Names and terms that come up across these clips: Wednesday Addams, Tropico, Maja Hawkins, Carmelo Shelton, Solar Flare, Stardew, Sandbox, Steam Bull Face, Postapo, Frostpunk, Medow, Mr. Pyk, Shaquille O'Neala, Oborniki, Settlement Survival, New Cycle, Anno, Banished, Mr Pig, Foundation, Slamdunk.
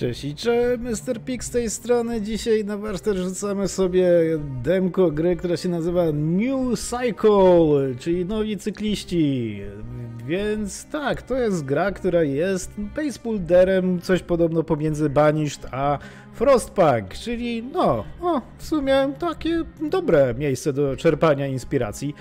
Cześć i Mr. Pig z tej strony. Dzisiaj na warsztat rzucamy sobie demko gry, która się nazywa New Cycle, czyli nowi cykliści. Więc tak, to jest gra, która jest placeholderem, coś podobno pomiędzy Banished a Frostpunk, czyli w sumie takie dobre miejsce do czerpania inspiracji.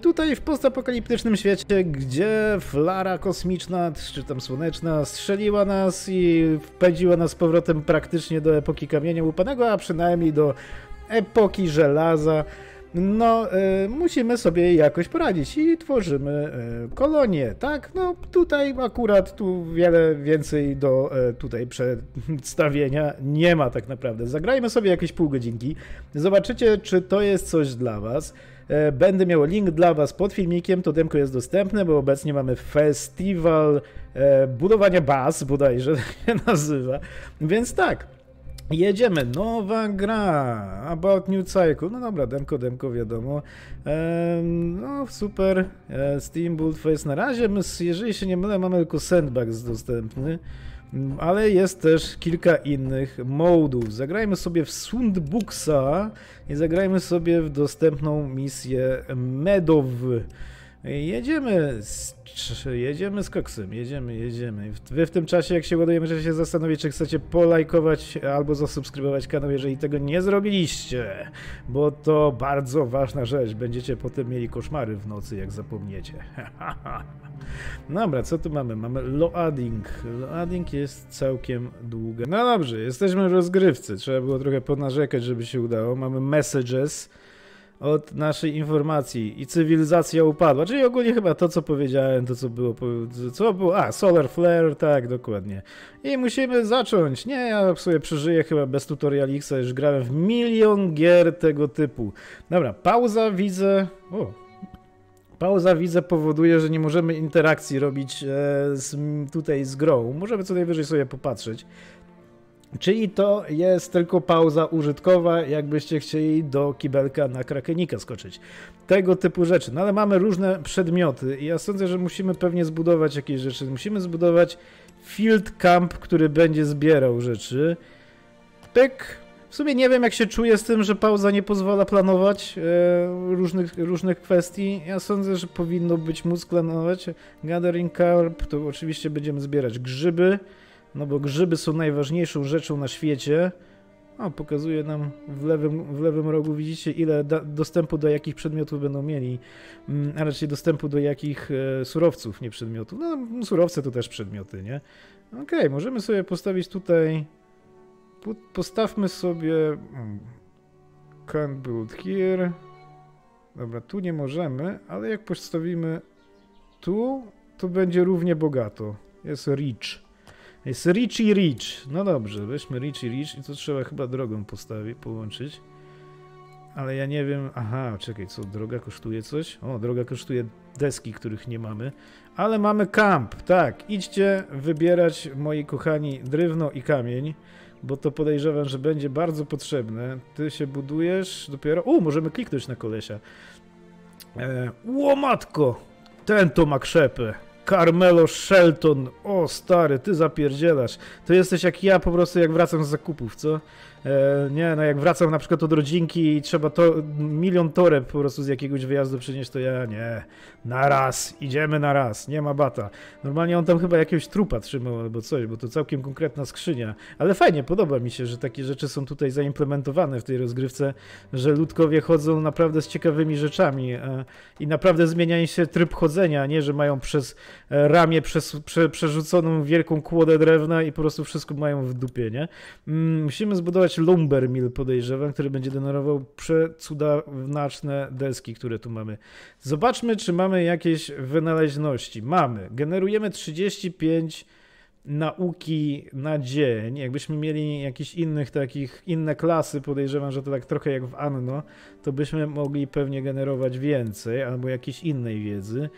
Tutaj w postapokaliptycznym świecie, gdzie flara kosmiczna, czy tam słoneczna, strzeliła nas i wpędziła nas z powrotem praktycznie do epoki kamienia łupanego, a przynajmniej do epoki żelaza, musimy sobie jakoś poradzić i tworzymy kolonie, tak? Tutaj akurat wiele więcej do tutaj przedstawienia nie ma tak naprawdę. Zagrajmy sobie jakieś pół godzinki, zobaczycie, czy to jest coś dla was. Będę miał link dla was pod filmikiem, to demko jest dostępne, bo obecnie mamy festiwal budowania baz, bodajże się nazywa, więc tak, jedziemy, nowa gra, About New Cycle, dobra, demko wiadomo, super, Steam Bull Face, na razie, jeżeli się nie mylę, mamy tylko Sandbox dostępny, ale jest też kilka innych modów. Zagrajmy sobie w Sandboxa i zagrajmy sobie w dostępną misję Medow. Jedziemy z koksem, jedziemy. Wy w tym czasie, jak się ładujemy, że się zastanowić, czy chcecie polajkować albo zasubskrybować kanał, jeżeli tego nie zrobiliście, bo to bardzo ważna rzecz, będziecie potem mieli koszmary w nocy, jak zapomniecie. Dobra, co tu mamy? Mamy loading. Loading jest całkiem długi. Dobrze, jesteśmy w rozgrywce, trzeba było trochę ponarzekać, żeby się udało. Mamy messages od naszej informacji i cywilizacja upadła, czyli ogólnie chyba to, co powiedziałem, to co było, Solar Flare, tak, dokładnie. I musimy zacząć, ja sobie przeżyję chyba bez tutorialiksa, już grałem w milion gier tego typu. Dobra, pauza widzę, pauza widzę powoduje, że nie możemy interakcji robić tutaj z grą, możemy co najwyżej sobie popatrzeć. Czyli to jest tylko pauza użytkowa, jakbyście chcieli do kibelka na krakenika skoczyć. Tego typu rzeczy. Ale mamy różne przedmioty i ja sądzę, że musimy pewnie zbudować jakieś rzeczy. Musimy zbudować field camp, który będzie zbierał rzeczy. Pyk. W sumie nie wiem, jak się czuję z tym, że pauza nie pozwala planować różnych kwestii. Ja sądzę, że powinno być móc planować. Gathering carp, to oczywiście będziemy zbierać grzyby. Bo grzyby są najważniejszą rzeczą na świecie. Pokazuje nam w lewym rogu, widzicie, ile dostępu do jakich przedmiotów będą mieli, a raczej dostępu do jakich surowców, nie przedmiotów. Surowce to też przedmioty, nie? Okej, możemy sobie postawić tutaj... Postawmy sobie... Can't build here. Dobra, tu nie możemy, ale jak postawimy tu, to będzie równie bogato. Jest rich. Jest Rich. Dobrze, weźmy Rich i to trzeba chyba drogą połączyć. Ale ja nie wiem... Aha, czekaj, co? Droga kosztuje coś? Droga kosztuje deski, których nie mamy. Ale mamy kamp, tak. Idźcie wybierać, moi kochani, drewno i kamień, bo to podejrzewam, że będzie bardzo potrzebne. Ty się budujesz dopiero... możemy kliknąć na kolesia. Łomatko! Ten to ma krzepę. Carmelo Shelton, stary, ty zapierdzielasz, to jesteś jak ja po prostu, jak wracam z zakupów, co? Jak wracam na przykład od rodzinki i trzeba milion toreb po prostu z jakiegoś wyjazdu przynieść, to ja nie, idziemy na raz, nie ma bata. Normalnie on tam chyba jakiegoś trupa trzymał albo coś, bo to całkiem konkretna skrzynia, ale fajnie, podoba mi się, że takie rzeczy są tutaj zaimplementowane w tej rozgrywce, że ludkowie chodzą naprawdę z ciekawymi rzeczami i naprawdę zmienia się tryb chodzenia, a nie, że mają przez ramię przerzuconą wielką kłodę drewna i po prostu wszystko mają w dupie, nie? Musimy zbudować lumber mill, podejrzewam, który będzie generował przecudaczne deski, które tu mamy. Zobaczmy, czy mamy jakieś wynaleźności. Mamy. Generujemy 35 nauki na dzień. Jakbyśmy mieli jakieś inne klasy, podejrzewam, że to tak trochę jak w Anno, to byśmy mogli pewnie generować więcej albo jakiejś innej wiedzy.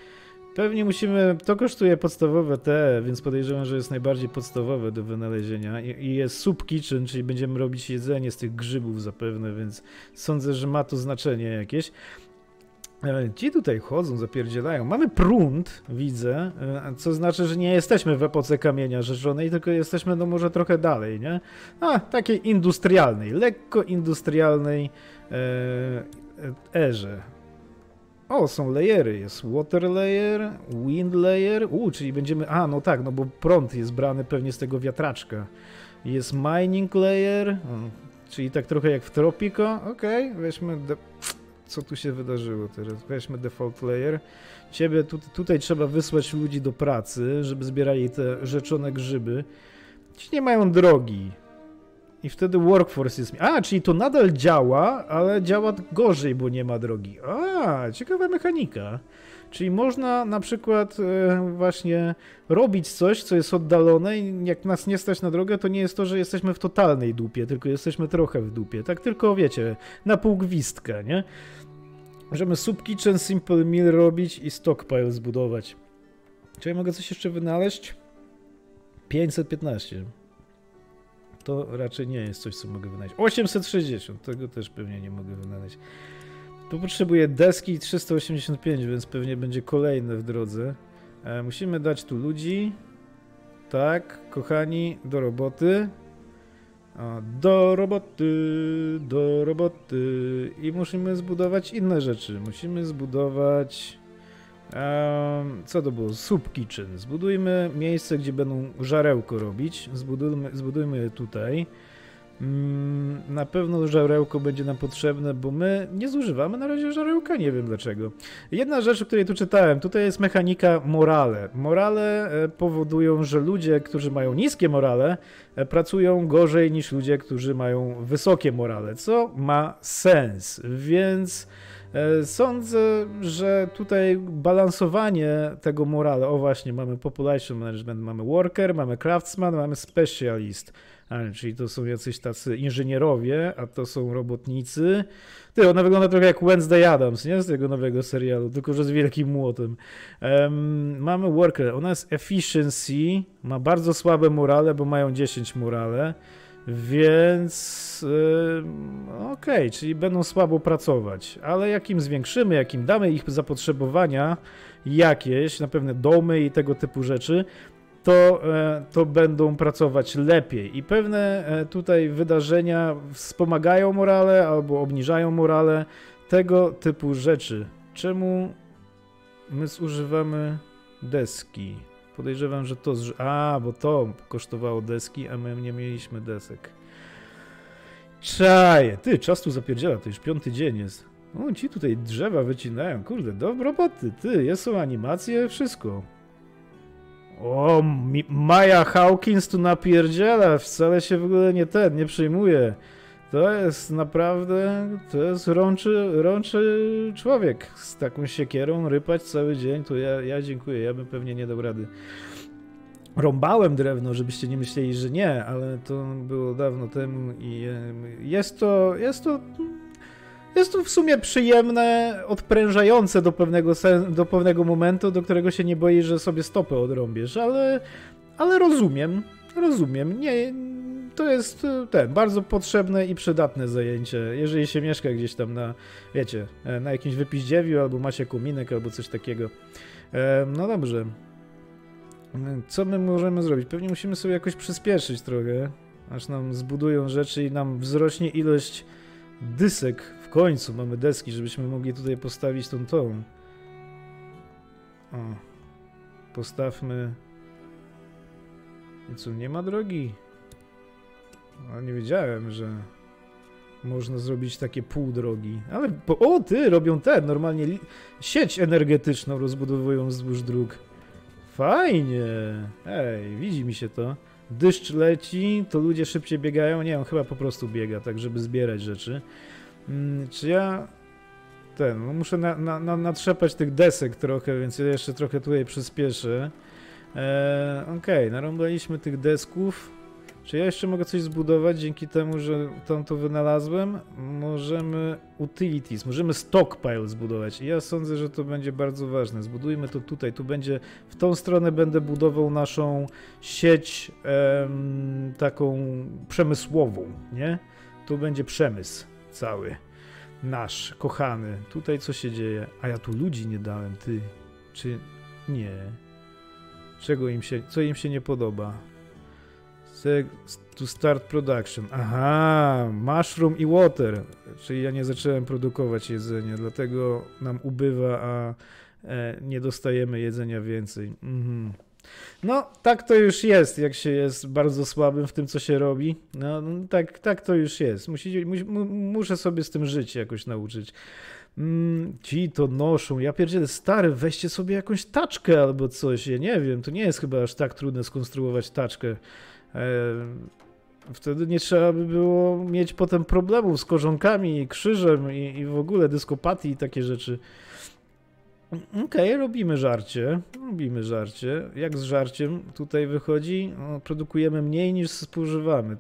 Pewnie musimy, to kosztuje podstawowe te, więc podejrzewam, że jest najbardziej podstawowe do wynalezienia i jest soup kitchen, czyli będziemy robić jedzenie z tych grzybów zapewne, więc sądzę, że ma to znaczenie jakieś. Ci tutaj chodzą, zapierdzielają. Mamy prąd, widzę, co znaczy, że nie jesteśmy w epoce kamienia rzeczonej, tylko jesteśmy no może trochę dalej, nie? A, takiej industrialnej, lekko industrialnej erze. O, są layery, jest water layer, wind layer, czyli będziemy... A, no tak, no bo prąd jest brany pewnie z tego wiatraczka. Jest mining layer, czyli tak trochę jak w Tropico. Okej, weźmy... Co tu się wydarzyło teraz? Weźmy default layer. Ciebie tutaj trzeba wysłać ludzi do pracy, żeby zbierali te rzeczone grzyby. Ci nie mają drogi. I wtedy workforce jest... A, czyli to nadal działa, ale działa gorzej, bo nie ma drogi. A, ciekawa mechanika. Czyli można na przykład właśnie robić coś, co jest oddalone i jak nas nie stać na drogę, to nie jest to, że jesteśmy w totalnej dupie, tylko jesteśmy trochę w dupie. Tak tylko, wiecie, na pół gwizdka, nie? Możemy subkitchen, simple meal robić i stockpile zbudować. Czy ja mogę coś jeszcze wynaleźć? 515. To raczej nie jest coś, co mogę wynaleźć. 860, tego też pewnie nie mogę wynaleźć. Tu potrzebuję deski 385, więc pewnie będzie kolejne w drodze. Musimy dać tu ludzi. Tak, kochani, do roboty. Do roboty, do roboty. I musimy zbudować inne rzeczy. Musimy zbudować... co to było? Soup kitchen. Zbudujmy miejsce, gdzie będą żarełko robić. Zbudujmy je tutaj. Na pewno żarełko będzie nam potrzebne, bo my nie zużywamy na razie żarełka, nie wiem dlaczego. Jedna rzecz, o której tu czytałem, tutaj jest mechanika morale. Morale powodują, że ludzie, którzy mają niskie morale, pracują gorzej niż ludzie, którzy mają wysokie morale, co ma sens, więc... Sądzę, że tutaj balansowanie tego morale, o właśnie, mamy population management, mamy worker, mamy craftsman, mamy specialist, czyli to są jacyś tacy inżynierowie, a to są robotnicy. Ty, ona wygląda trochę jak Wednesday Addams, nie? Z tego nowego serialu, tylko że z wielkim młotem. Mamy worker, ona jest efficiency, ma bardzo słabe morale, bo mają 10 morale. Więc okej, czyli będą słabo pracować, ale jak im zwiększymy, jak im damy ich zapotrzebowania jakieś, na pewno domy i tego typu rzeczy, to będą pracować lepiej i pewne tutaj wydarzenia wspomagają morale albo obniżają morale, tego typu rzeczy. Czemu my zużywamy deski? Podejrzewam, że to... A, bo to kosztowało deski, a my nie mieliśmy desek. Czaje! Ty, czas tu zapierdziela, to już 5. dzień jest. O, ci tutaj drzewa wycinają, kurde, do roboty, ty, są animacje, wszystko. O, Maja Hawkins tu napierdziela, wcale się w ogóle nie przyjmuje. To jest naprawdę, to jest rączy człowiek z taką siekierą, rypać cały dzień, to ja dziękuję, ja bym pewnie nie dał rady. Rąbałem drewno, żebyście nie myśleli, że nie, ale to było dawno temu i jest to w sumie przyjemne, odprężające do pewnego momentu, do którego się nie boisz, że sobie stopę odrąbiesz, ale rozumiem, nie... To jest bardzo potrzebne i przydatne zajęcie, jeżeli się mieszka gdzieś tam na, wiecie, na jakimś wypiździewiu, albo macie kominek, albo coś takiego. No dobrze. Co my możemy zrobić? Pewnie musimy sobie jakoś przyspieszyć trochę, aż nam zbudują rzeczy i nam wzrośnie ilość dysek. W końcu mamy deski, żebyśmy mogli tutaj postawić tą. O. Postawmy. I co, nie ma drogi? No, nie wiedziałem, że można zrobić takie pół drogi, ale robią normalnie sieć energetyczną rozbudowują wzdłuż dróg. Fajnie, ej, widzi mi się to. Deszcz leci, to ludzie szybciej biegają, nie, on chyba po prostu biega, tak żeby zbierać rzeczy. Czy ja... muszę natrzepać tych desek trochę, więc ja jeszcze trochę tutaj przyspieszę. Okej, narąbaliśmy tych desków. Czy ja jeszcze mogę coś zbudować dzięki temu, że tam to wynalazłem? Możemy utilities, możemy stockpile zbudować i ja sądzę, że to będzie bardzo ważne. Zbudujmy to tutaj, tu będzie, w tą stronę będę budował naszą sieć taką przemysłową, nie? Tu będzie przemysł cały. nasz kochany. Tutaj co się dzieje? A ja tu ludzi nie dałem, ty. Czy nie? Czego im się, co im się nie podoba? To start production. Aha, mushroom i water. Czyli ja nie zacząłem produkować jedzenia, dlatego nam ubywa, a nie dostajemy jedzenia więcej. Mhm. No, tak to już jest, jak się jest bardzo słabym w tym, co się robi. No, tak to już jest. Muszę sobie z tym żyć, jakoś nauczyć. Ci to noszą. Ja pierdzielę, stary, weźcie sobie jakąś taczkę albo coś. Ja nie wiem, to nie jest chyba aż tak trudne skonstruować taczkę. Wtedy nie trzeba by było mieć potem problemów z korzonkami i krzyżem i w ogóle dyskopatii i takie rzeczy. Okej, robimy żarcie. Robimy żarcie. Jak z żarciem tutaj wychodzi? No, produkujemy mniej niż spożywamy.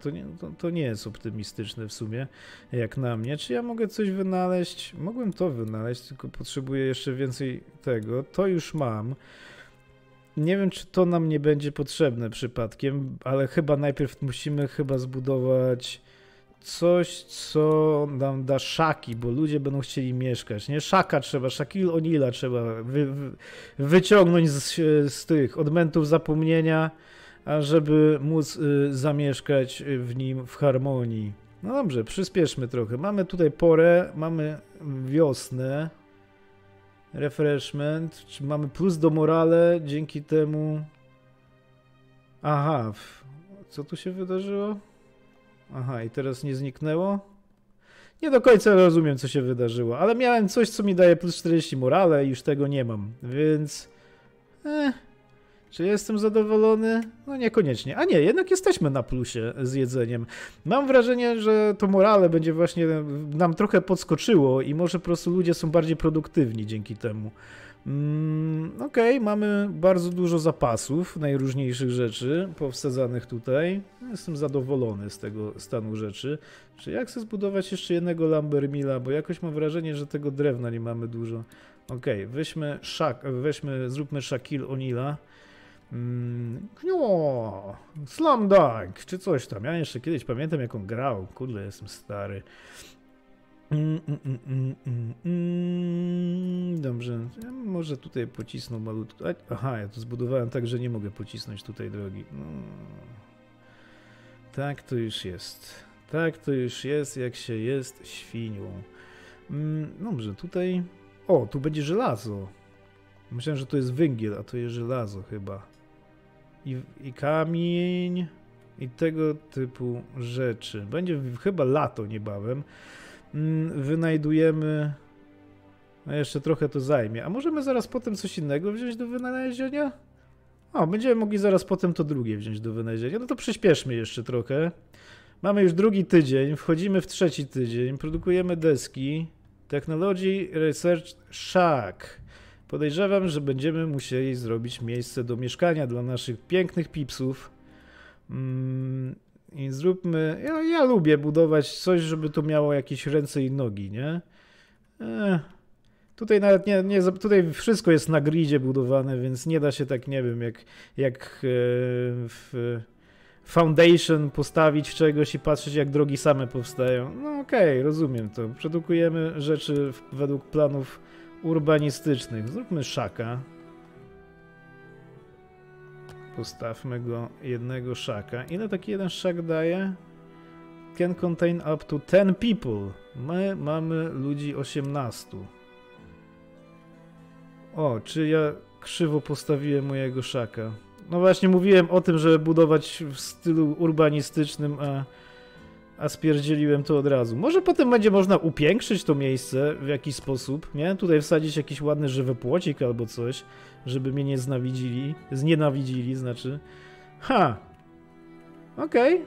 To nie jest optymistyczne w sumie, jak na mnie. Czy ja mogę coś wynaleźć? Mogłem to wynaleźć, tylko potrzebuję jeszcze więcej tego. To już mam. Nie wiem, czy to nam nie będzie potrzebne przypadkiem, ale chyba najpierw musimy zbudować coś, co nam da szaki, bo ludzie będą chcieli mieszkać, nie? Szaka trzeba, Shaquille O'Neala trzeba wyciągnąć z tych odmętów zapomnienia, żeby móc zamieszkać w nim w harmonii. No dobrze, przyspieszmy trochę. Mamy tutaj porę, mamy wiosnę. Refreshment, czy mamy plus do morale, dzięki temu... Aha, co tu się wydarzyło? Aha, i teraz nie zniknęło? Nie do końca rozumiem, co się wydarzyło, ale miałem coś, co mi daje plus 40 morale i już tego nie mam, więc... Czy jestem zadowolony? No niekoniecznie. A nie, jednak jesteśmy na plusie z jedzeniem. Mam wrażenie, że to morale będzie właśnie nam trochę podskoczyło i może po prostu ludzie są bardziej produktywni dzięki temu. Okej, mamy bardzo dużo zapasów, najróżniejszych rzeczy powsadzanych tutaj. Jestem zadowolony z tego stanu rzeczy. Czy ja chcę zbudować jeszcze jednego lumbermilla, bo jakoś mam wrażenie, że tego drewna nie mamy dużo. Okej, zróbmy Shaquille O'Neala. No, Slamdunk, czy coś tam. Ja jeszcze kiedyś pamiętam, jak on grał. Kurde, jestem stary. Dobrze, ja może tutaj pocisnę malutko. Aha, ja to zbudowałem tak, że nie mogę pocisnąć tutaj drogi. No. Tak to już jest. Tak to już jest, jak się jest świnią. Dobrze, tutaj... O, tu będzie żelazo. Myślałem, że to jest węgiel, a to jest żelazo chyba. I kamień... I tego typu rzeczy. Będzie chyba lato niebawem. Wynajdujemy... No jeszcze trochę to zajmie. A możemy zaraz potem coś innego wziąć do wynalezienia? O, będziemy mogli zaraz potem to drugie wziąć do wynalezienia. No to przyspieszmy jeszcze trochę. Mamy już drugi tydzień, wchodzimy w trzeci tydzień, produkujemy deski. Technology Research Shack. Podejrzewam, że będziemy musieli zrobić miejsce do mieszkania dla naszych pięknych pipsów. I zróbmy... Ja lubię budować coś, żeby to miało jakieś ręce i nogi, nie? Tutaj nawet nie... Tutaj wszystko jest na gridzie budowane, więc nie da się tak, nie wiem, jak w Foundation postawić czegoś i patrzeć, jak drogi same powstają. No okej, rozumiem to. Produkujemy rzeczy według planów urbanistycznych. Zróbmy szaka. Postawmy go, jednego szaka. Ile taki jeden szak daje? Can contain up to 10 people. My mamy ludzi 18. O, czy ja krzywo postawiłem mojego szaka? No właśnie mówiłem o tym, żeby budować w stylu urbanistycznym, a spierdzieliłem to od razu. Może potem będzie można upiększyć to miejsce w jakiś sposób, nie? Tutaj wsadzić jakiś ładny żywopłocik albo coś, żeby mnie nie znienawidzili. Znienawidzili, znaczy. Ha! Okej.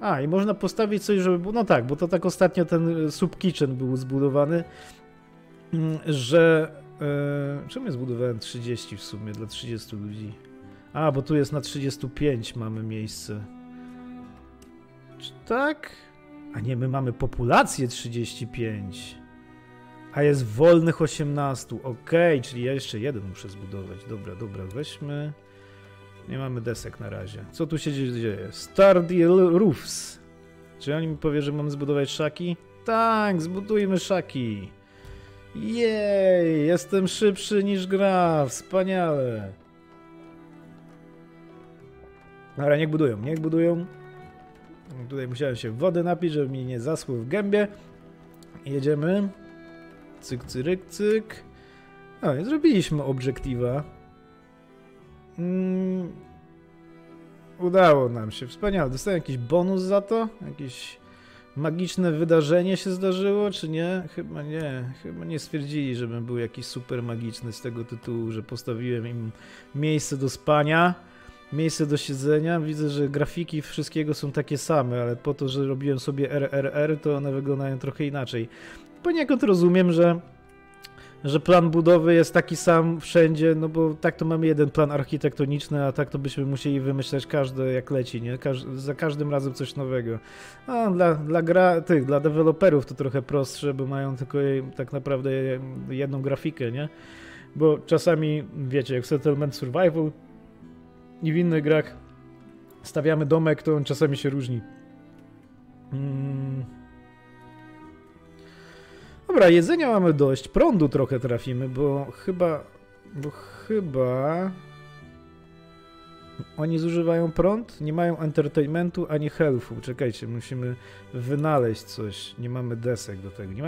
A, i można postawić coś, żeby... No tak, bo to tak ostatnio ten sub-kitchen był zbudowany, że... Czemu ja zbudowałem 30 w sumie dla 30 ludzi? A, bo tu jest na 35 mamy miejsce. Czy tak? A nie, my mamy populację 35. A jest wolnych 18. Okej, czyli ja jeszcze jeden muszę zbudować. Dobra, weźmy. Nie mamy desek na razie. Co tu się dzieje? Stardew Roofs. Czy oni mi powie, że mam zbudować szaki? Tak, zbudujmy szaki. Jej, jestem szybszy niż gra, wspaniale. Dobra, niech budują, niech budują. Tutaj musiałem się wody napić, żeby mi nie zaschły w gębie. Jedziemy. Cyk, cyryk, cyk. No, nie zrobiliśmy obiektywa. Udało nam się, wspaniale. Dostałem jakiś bonus za to? Jakieś magiczne wydarzenie się zdarzyło, czy nie? Chyba nie. Chyba nie stwierdzili, żebym był jakiś super magiczny z tego tytułu, że postawiłem im miejsce do spania, miejsce do siedzenia. Widzę, że grafiki wszystkiego są takie same, ale po to, że robiłem sobie RRR, to one wyglądają trochę inaczej. Poniekąd rozumiem, że plan budowy jest taki sam wszędzie, no bo tak to mamy jeden plan architektoniczny, a tak to byśmy musieli wymyślać każdy jak leci, nie? Za każdym razem coś nowego. A dla deweloperów to trochę prostsze, bo mają tylko tak naprawdę jedną grafikę, nie? Bo czasami, wiecie, jak w Settlement Survival i w innych grach stawiamy domek, to on czasami się różni. Dobra, jedzenia mamy dość, prądu trochę trafimy, bo chyba oni zużywają prąd, nie mają entertainmentu ani healthu. Czekajcie, musimy wynaleźć coś, nie mamy desek do tego, nie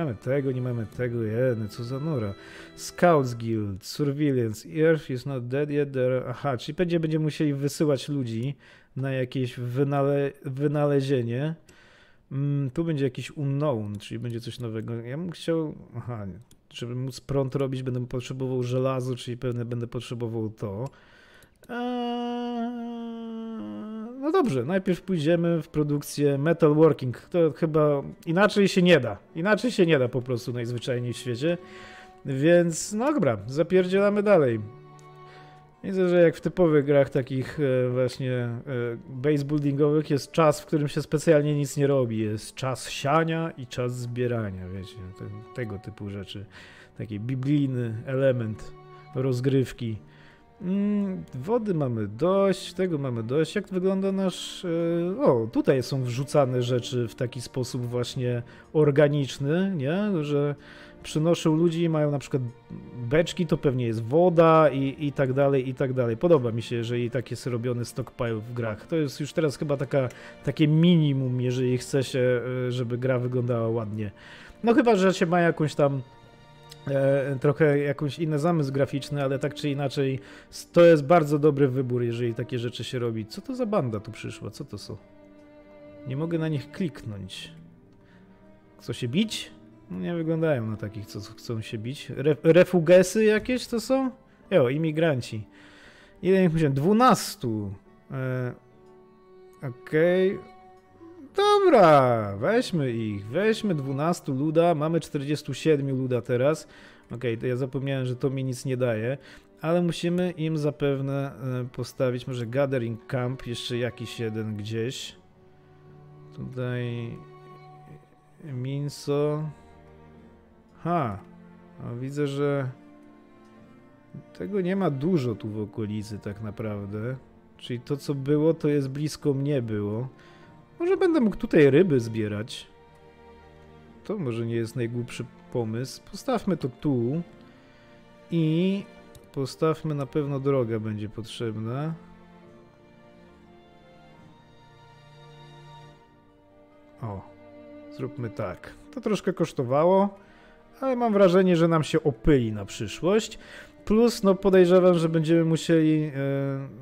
mamy tego, jedne, co za nora. Scouts Guild, Surveillance, Earth is not dead yet, there... Aha, czyli będziemy musieli wysyłać ludzi na jakieś wynalezienie. Tu będzie jakiś unknown, czyli będzie coś nowego. Ja bym chciał... Aha, nie. Żeby móc prąd robić, będę potrzebował żelazo, czyli pewnie będę potrzebował to. No dobrze, najpierw pójdziemy w produkcję metalworking. To chyba inaczej się nie da. Inaczej się nie da po prostu najzwyczajniej w świecie. Więc no dobra, zapierdzielamy dalej. Widzę, że jak w typowych grach takich właśnie base buildingowych jest czas, w którym się specjalnie nic nie robi. Jest czas siania i czas zbierania, wiecie, tego typu rzeczy. Taki biblijny element rozgrywki. Wody mamy dość, tego mamy dość. Jak wygląda nasz... O, tutaj są wrzucane rzeczy w taki sposób właśnie organiczny, nie? Że przynoszą ludzi i mają na przykład beczki, to pewnie jest woda i tak dalej, i tak dalej. Podoba mi się, jeżeli tak jest robiony stockpile w grach. To jest już teraz chyba takie minimum, jeżeli chce się, żeby gra wyglądała ładnie. No chyba, że się ma jakąś tam trochę jakąś inny zamysł graficzny, ale tak czy inaczej to jest bardzo dobry wybór, jeżeli takie rzeczy się robi. Co to za banda tu przyszła? Co to są? Nie mogę na nich kliknąć. Chcą się bić? No nie wyglądają na takich, co chcą się bić. Refugesy jakieś to są? Jo, imigranci. Ile ich musiałem? 12. Okej. Dobra, weźmy ich. Weźmy 12 luda. Mamy 47 luda teraz. Okej, to ja zapomniałem, że to mi nic nie daje. Ale musimy im zapewne postawić może gathering camp. Jeszcze jakiś jeden gdzieś. Tutaj... Minso... Ha, widzę, że tego nie ma dużo tu w okolicy tak naprawdę. Czyli to, co było, to jest blisko mnie było. Może będę mógł tutaj ryby zbierać. To może nie jest najgłupszy pomysł. Postawmy to tu. I postawmy, na pewno droga będzie potrzebna. O, zróbmy tak. To troszkę kosztowało. Ale mam wrażenie, że nam się opyli na przyszłość. Plus, no podejrzewam, że będziemy musieli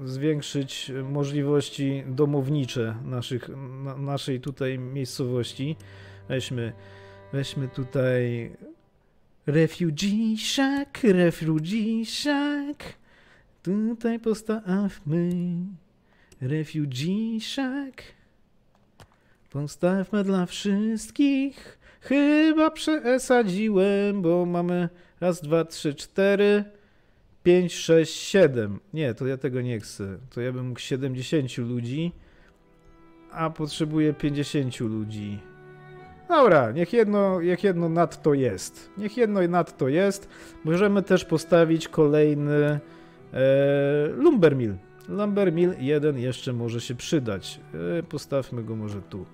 zwiększyć możliwości domownicze naszej tutaj miejscowości. Weźmy tutaj... Refugee Shack, Refugee Shack. Tutaj postawmy Refugee Shack. Postawmy dla wszystkich. Chyba przesadziłem, bo mamy raz, dwa, trzy, cztery, 5, 6, 7. Nie, to ja tego nie chcę. To ja bym mógł 70 ludzi, a potrzebuję 50 ludzi. Dobra, niech jedno nadto jest. Niech jedno nadto jest. Możemy też postawić kolejny lumber mill. Lumber mill 1 jeszcze może się przydać. Postawmy go może tu.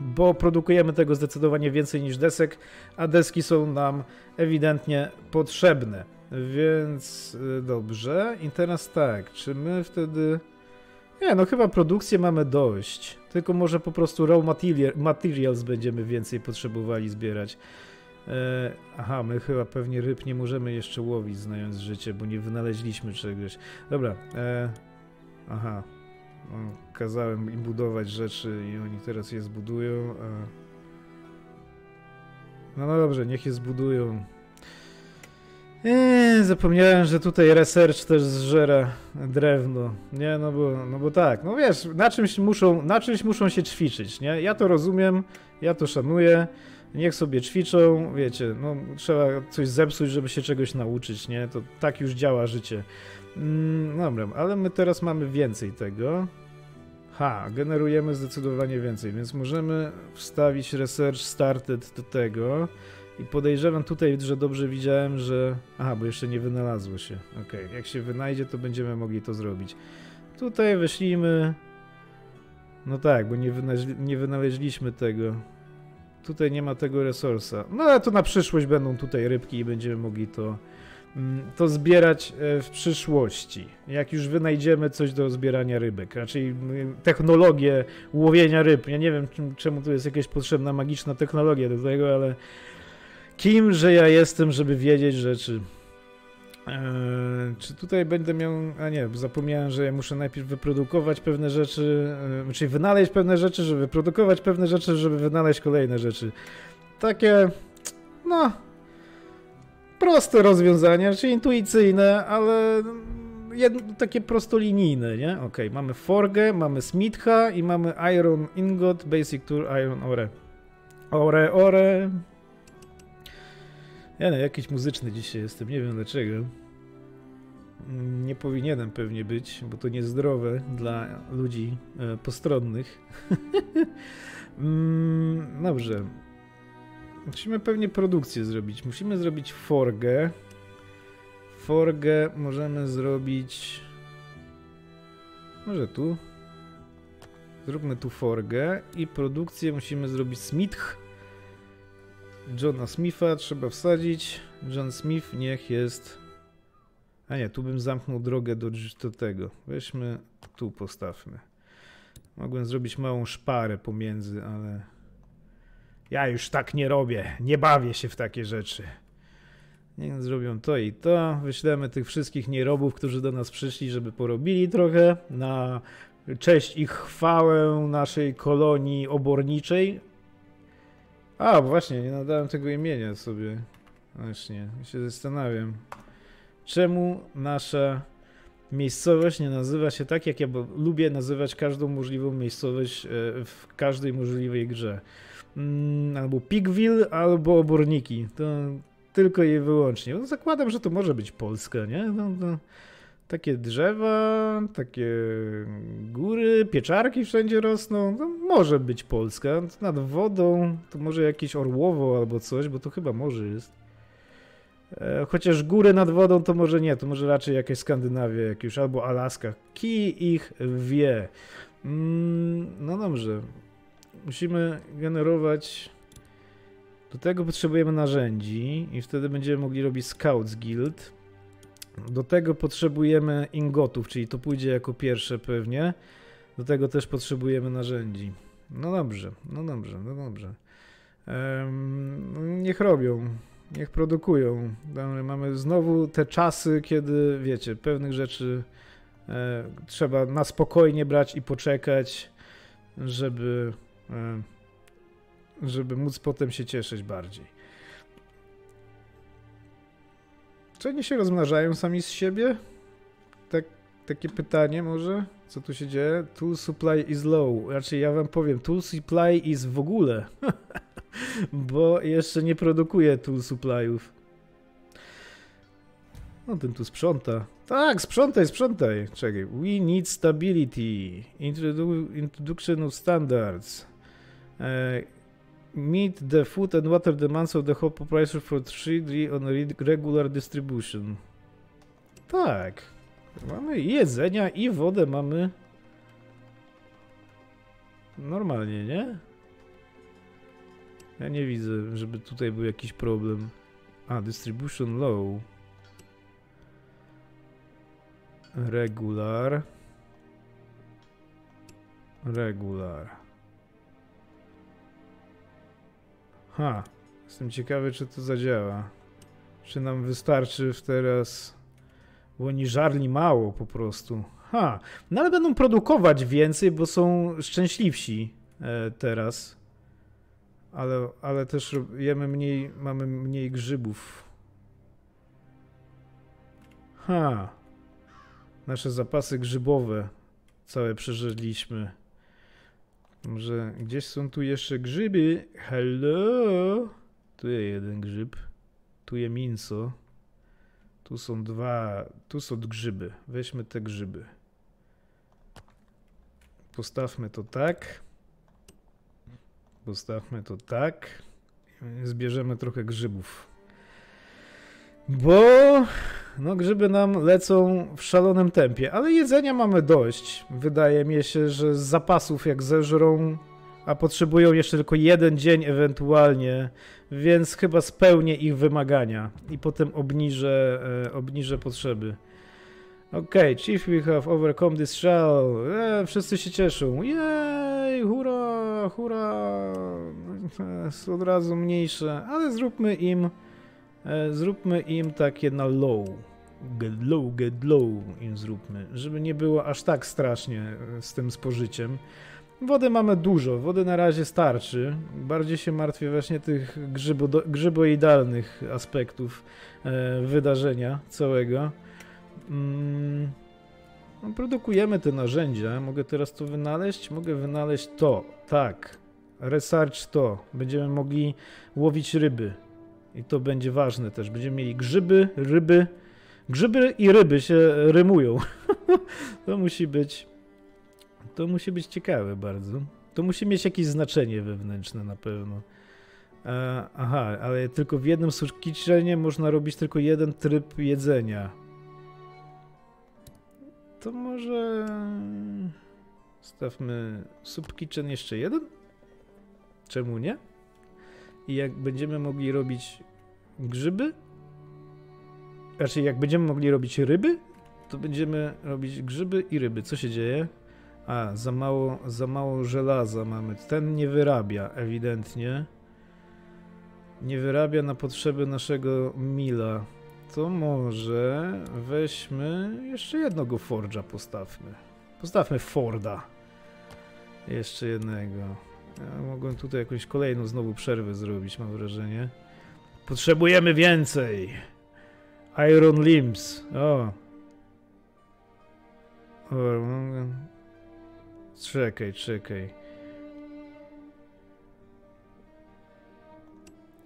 bo produkujemy tego zdecydowanie więcej niż desek, a deski są nam ewidentnie potrzebne. Więc dobrze. I teraz tak, czy my wtedy... Nie, no chyba produkcję mamy dość. Tylko może po prostu raw materials będziemy więcej potrzebowali zbierać. Aha, my chyba pewnie ryb nie możemy jeszcze łowić, znając życie, bo nie wynaleźliśmy czegoś. Dobra, aha. Kazałem im budować rzeczy i oni teraz je zbudują. No dobrze, niech je zbudują. Zapomniałem, że tutaj research też zżera drewno. Nie, no bo tak, no wiesz, na czymś muszą się ćwiczyć, nie? Ja to rozumiem, ja to szanuję, niech sobie ćwiczą, wiecie, no trzeba coś zepsuć, żeby się czegoś nauczyć, nie? To tak już działa życie. Dobra, ale my teraz mamy więcej tego. Ha, generujemy zdecydowanie więcej, więc możemy wstawić research started do tego. I podejrzewam tutaj, że dobrze widziałem, że... Aha, bo jeszcze nie wynalazło się. Okej, jak się wynajdzie, to będziemy mogli to zrobić. Tutaj wyślijmy... No tak, bo nie wynaleźliśmy tego. Tutaj nie ma tego resursa. No ale to na przyszłość będą tutaj rybki i będziemy mogli to zbierać w przyszłości. Jak już wynajdziemy coś do zbierania rybek. Raczej technologię łowienia ryb. Ja nie wiem, czemu tu jest jakaś potrzebna magiczna technologia do tego, ale... Kimże ja jestem, żeby wiedzieć rzeczy? Czy tutaj będę miał... A nie, zapomniałem, że ja muszę najpierw wyprodukować pewne rzeczy, czyli wynaleźć pewne rzeczy, żeby wyprodukować pewne rzeczy, żeby wynaleźć kolejne rzeczy. Takie... no... proste rozwiązania, czyli intuicyjne, ale... takie prostolinijne, nie? Okej, mamy forgę, mamy smitha i mamy iron ingot, basic tool, iron ore. Ore... Ja nie, jakiś muzyczny dzisiaj jestem, nie wiem dlaczego. Nie powinienem pewnie być, bo to niezdrowe dla ludzi postronnych. Dobrze. Musimy pewnie produkcję zrobić. Musimy zrobić forgę. Forgę możemy zrobić... Może tu? Zróbmy tu forgę i produkcję musimy zrobić smith. Johna Smitha trzeba wsadzić. John Smith niech jest... A nie, tu bym zamknął drogę do tego. Weźmy, tu postawmy. Mogłem zrobić małą szparę pomiędzy, ale... Ja już tak nie robię. Nie bawię się w takie rzeczy. Niech zrobią to i to. Wyślemy tych wszystkich nierobów, którzy do nas przyszli, żeby porobili trochę. Na cześć i chwałę naszej kolonii oborniczej. A, bo właśnie, nie nadałem tego imienia sobie. Właśnie, się zastanawiam. Czemu nasza miejscowość nie nazywa się tak, jak ja lubię nazywać każdą możliwą miejscowość w każdej możliwej grze. Albo Pigville, albo Oborniki. To tylko i wyłącznie. No, zakładam, że to może być Polska, nie? No. Takie drzewa, takie góry, pieczarki wszędzie rosną. No, może być Polska. Nad wodą to może jakieś Orłowo albo coś, bo to chyba morze jest. Chociaż góry nad wodą to może nie, to może raczej jakieś Skandynawia jakieś, albo Alaska. Kij ich wie. No dobrze. Musimy generować... Do tego potrzebujemy narzędzi i wtedy będziemy mogli robić Scouts Guild. Do tego potrzebujemy ingotów, czyli to pójdzie jako pierwsze pewnie. Do tego też potrzebujemy narzędzi. No dobrze, no dobrze, no dobrze. Niech robią, niech produkują. Mamy znowu te czasy, kiedy wiecie, pewnych rzeczy trzeba na spokojnie brać i poczekać, żeby móc potem się cieszyć bardziej. Czy oni się rozmnażają sami z siebie? Tak, takie pytanie może? Co tu się dzieje? Tool supply is low. Raczej ja wam powiem, tool supply is w ogóle. Bo jeszcze nie produkuję tool supply'ów. No ten tu sprząta. Tak, sprzątaj. Czekaj. We need stability. Introduction of standards. Meet the food and water demands of the whole population for 3 on a regular distribution. Tak. Mamy jedzenia i wodę mamy. Normalnie, nie? Ja nie widzę, żeby tutaj był jakiś problem. A, distribution low. Regular. Regular. Ha, jestem ciekawy, czy to zadziała. Czy nam wystarczy teraz... Bo oni żarli mało po prostu. Ha, no ale będą produkować więcej, bo są szczęśliwsi teraz. Ale też jemy mniej, mamy mniej grzybów. Ha. Nasze zapasy grzybowe całe przeżerliśmy. Może gdzieś są tu jeszcze grzyby? Hello? Tu jest jeden grzyb. Tu jest minco. Tu są dwa. Tu są grzyby. Weźmy te grzyby. Postawmy to tak. Postawmy to tak. Zbierzemy trochę grzybów. Bo no grzyby nam lecą w szalonym tempie, ale jedzenia mamy dość. Wydaje mi się, że z zapasów jak zeżrą, a potrzebują jeszcze tylko jeden dzień ewentualnie, więc chyba spełnię ich wymagania i potem obniżę potrzeby. Okej, chief we have overcome this shell. Wszyscy się cieszą. Jej, hurra, hurra. Jest od razu mniejsze, ale zróbmy im takie na low. Get low im zróbmy, żeby nie było aż tak strasznie z tym spożyciem. Wody mamy dużo, wody na razie starczy. Bardziej się martwię właśnie tych grzyboidalnych aspektów wydarzenia całego. Produkujemy te narzędzia. Mogę teraz to wynaleźć? Mogę wynaleźć to. Tak. Research to. Będziemy mogli łowić ryby. I to będzie ważne też. Będziemy mieli grzyby, ryby. Grzyby i ryby się rymują. To musi być ciekawe bardzo. To musi mieć jakieś znaczenie wewnętrzne na pewno. Aha, ale tylko w jednym sukiczenie można robić tylko jeden tryb jedzenia. To może... Stawmy subkitchen jeszcze jeden? Czemu nie? I jak będziemy mogli robić grzyby? Znaczy jak będziemy mogli robić ryby, to będziemy robić grzyby i ryby. Co się dzieje? A, za mało żelaza mamy. Ten nie wyrabia ewidentnie. Nie wyrabia na potrzeby naszego mila. To może weźmy jeszcze jednego forge'a postawmy. Postawmy Forda. Jeszcze jednego. Ja mogłem tutaj jakąś kolejną znowu przerwę zrobić, mam wrażenie. Potrzebujemy więcej. Iron Limbs. O. Czekaj.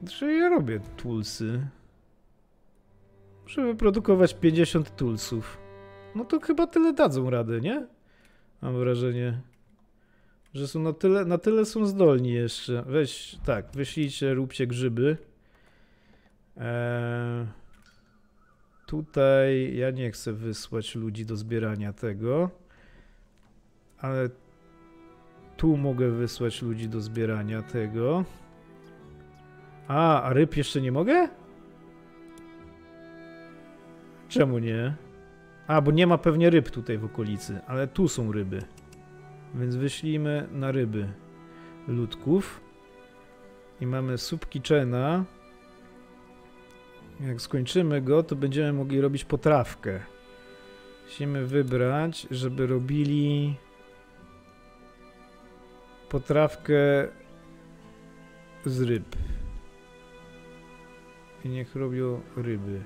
Czy ja robię tulsy? Muszę wyprodukować 50 tulsów. No to chyba tyle dadzą radę, nie? Mam wrażenie, że są na tyle są zdolni jeszcze. Weź, tak, wyślijcie, róbcie grzyby. Tutaj ja nie chcę wysłać ludzi do zbierania tego. Ale tu mogę wysłać ludzi do zbierania tego. A ryb jeszcze nie mogę? Czemu nie? A, bo nie ma pewnie ryb tutaj w okolicy, ale tu są ryby. Więc wyślijmy na ryby ludków. I mamy subkitchena. Jak skończymy go, to będziemy mogli robić potrawkę. Musimy wybrać, żeby robili potrawkę z ryb. I niech robią ryby.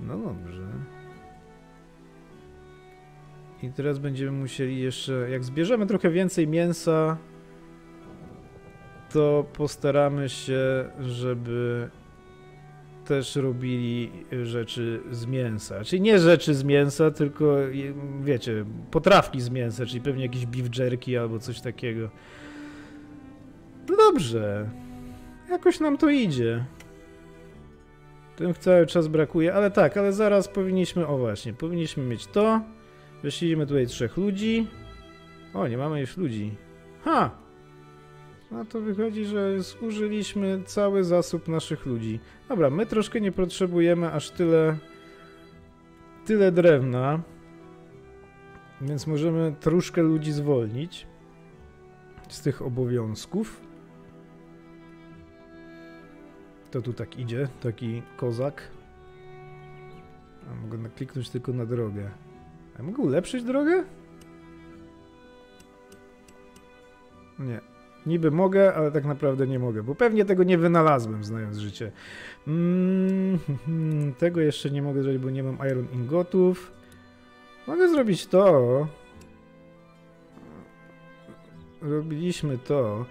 No dobrze. I teraz będziemy musieli jeszcze, jak zbierzemy trochę więcej mięsa, to postaramy się, żeby też robili rzeczy z mięsa. Czyli nie rzeczy z mięsa, tylko wiecie, potrawki z mięsa, czyli pewnie jakiś beef jerky albo coś takiego. No dobrze. Jakoś nam to idzie. Tym cały czas brakuje, ale tak, ale zaraz powinniśmy, o właśnie, powinniśmy mieć to. Wyślijmy tutaj 3 ludzi. O, nie mamy już ludzi. Ha! No to wychodzi, że zużyliśmy cały zasób naszych ludzi. Dobra, my troszkę nie potrzebujemy aż tyle drewna, więc możemy troszkę ludzi zwolnić z tych obowiązków. To tu tak idzie, taki kozak. A mogę kliknąć tylko na drogę. A mogę ulepszyć drogę? Nie. Niby mogę, ale tak naprawdę nie mogę, bo pewnie tego nie wynalazłem, znając życie. Tego jeszcze nie mogę zrobić, bo nie mam iron ingotów. Mogę zrobić to. Robiliśmy to.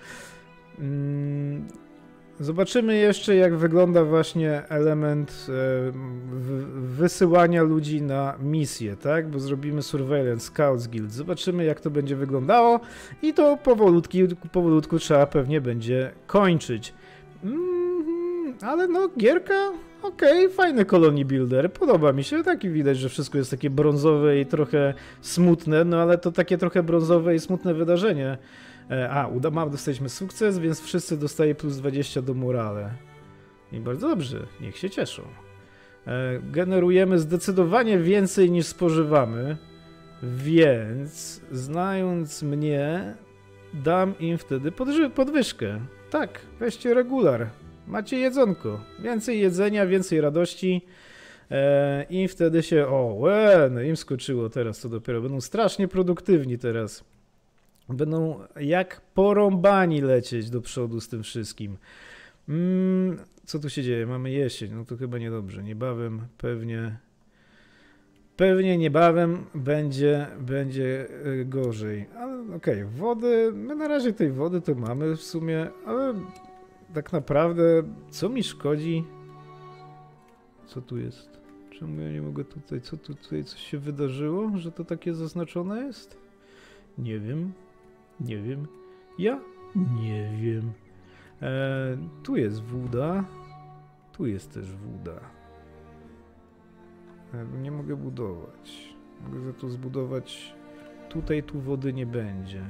Zobaczymy jeszcze, jak wygląda właśnie element wysyłania ludzi na misję, tak? Bo zrobimy Surveillance Scouts Guild. Zobaczymy, jak to będzie wyglądało i to powolutku trzeba pewnie będzie kończyć. Ale no, gierka, okej, fajny Colony Builder, podoba mi się. Taki widać, że wszystko jest takie brązowe i trochę smutne, no ale to takie trochę brązowe i smutne wydarzenie. Dostaliśmy sukces, więc wszyscy dostaje plus 20 do morale. I bardzo dobrze, niech się cieszą. Generujemy zdecydowanie więcej niż spożywamy, więc znając mnie, dam im wtedy podwyżkę. Tak, weźcie regular, macie jedzonko, więcej jedzenia, więcej radości. I wtedy się, no im skoczyło teraz, to dopiero, będą strasznie produktywni teraz. Będą jak porąbani lecieć do przodu z tym wszystkim. Co tu się dzieje? Mamy jesień. No to chyba niedobrze. Niebawem pewnie niebawem będzie gorzej. Ale okej, wody. My na razie tej wody to mamy w sumie, ale tak naprawdę co mi szkodzi? Co tu jest? Czemu ja nie mogę tutaj? Co tutaj? Coś się wydarzyło, że to takie zaznaczone jest? Nie wiem. Nie wiem. Ja? Nie wiem. Tu jest woda. Tu jest też woda. Nie mogę budować. Mogę za to zbudować. Tutaj tu wody nie będzie.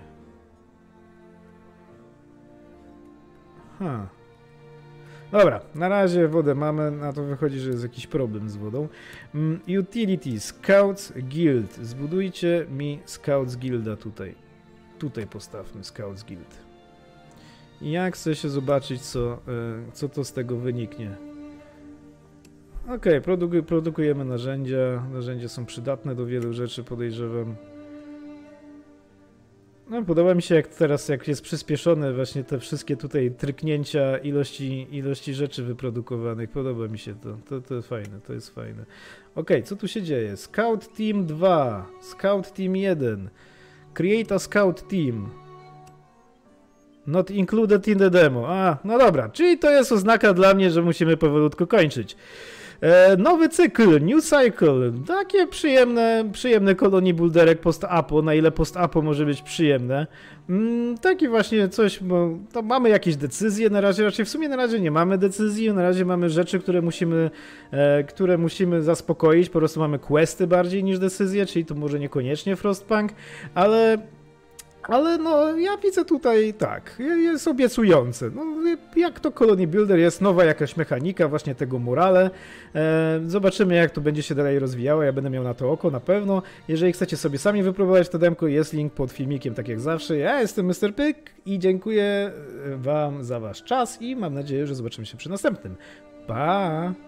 Dobra, na razie wodę mamy, na to wychodzi, że jest jakiś problem z wodą. Utility, Scouts Guild. Zbudujcie mi Scouts Guilda tutaj. Tutaj postawmy Scouts Guild. Ja chcę się zobaczyć, co to z tego wyniknie. Okej, produkujemy narzędzia. Narzędzia są przydatne do wielu rzeczy, podejrzewam. No, podoba mi się, jak jest przyspieszone właśnie te wszystkie tutaj tryknięcia ilości rzeczy wyprodukowanych. Podoba mi się to. To jest fajne, to jest fajne. Okej, co tu się dzieje? Scout Team 2, Scout Team 1, Create a Scout Team. Not included in the demo. No dobra, czyli to jest oznaka dla mnie, że musimy powolutku kończyć. Nowy cykl, New Cycle, takie przyjemne kolonie bulderek post-apo, na ile post-apo może być przyjemne. Taki właśnie coś, bo to mamy jakieś decyzje na razie, raczej w sumie na razie nie mamy decyzji, na razie mamy rzeczy, które musimy zaspokoić, po prostu mamy questy bardziej niż decyzje, czyli to może niekoniecznie Frostpunk, ale no, ja widzę tutaj tak, jest obiecujące. No, jak to Colony Builder, jest nowa jakaś mechanika właśnie tego morale. Zobaczymy, jak to będzie się dalej rozwijało, ja będę miał na to oko na pewno. Jeżeli chcecie sobie sami wypróbować to demko, jest link pod filmikiem, tak jak zawsze. Ja jestem Mr. Pyk i dziękuję wam za wasz czas i mam nadzieję, że zobaczymy się przy następnym. Pa!